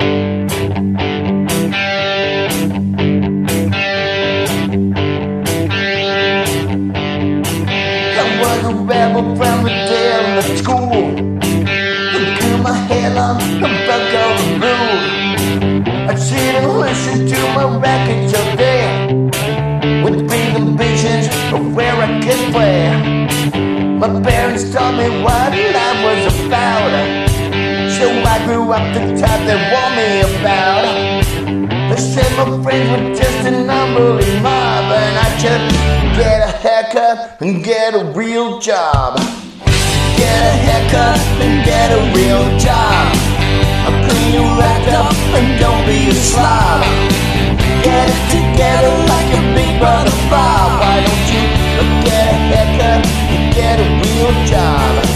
I was a rebel from the day of school. I grew my hair long and broke all the rules. I sit and listen to my records all day with big ambitions of where I could play. My parents taught me what life was about, so I grew up the type they warned me about. They said my friends were just an unruly mob, and I should get a haircut and get a real job. Get a haircut and get a real job. I'll clean you right up and don't be a slob. Get it together like a big brother Bob. Why don't you get a haircut? Get a real job.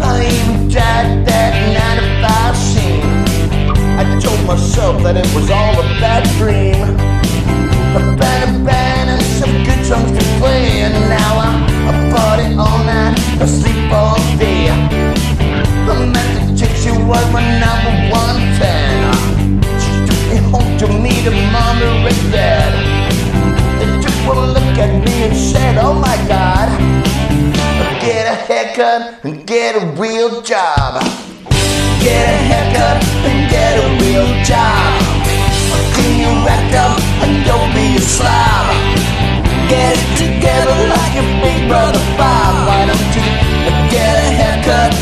I even tried that 9-to-5 scene. I told myself that it was all a bad dream. And some good songs to play, and now I party all night, I sleep all day. The method chick, she was my #1 fan. She took me home to meet her mom and dad. They took one look at me and said, "Oh my God." Get a haircut and get a real job. Get a haircut and get a real job. Clean your act up and don't be a slob. Get it together like a big brother Bob. Why don't you get a haircut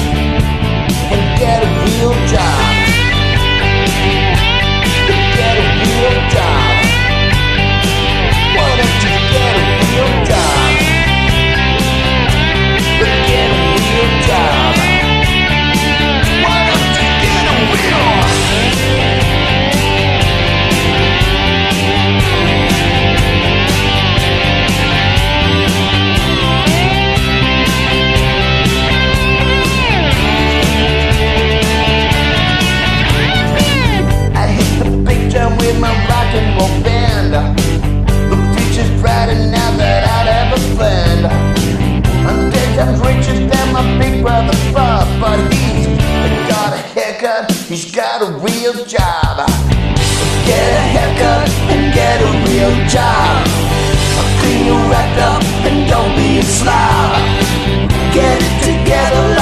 and get a real job? Get a real job. Why don't you get a real job? He's got a real job. Get a haircut and get a real job. Clean your act up and don't be a slob. Get it together.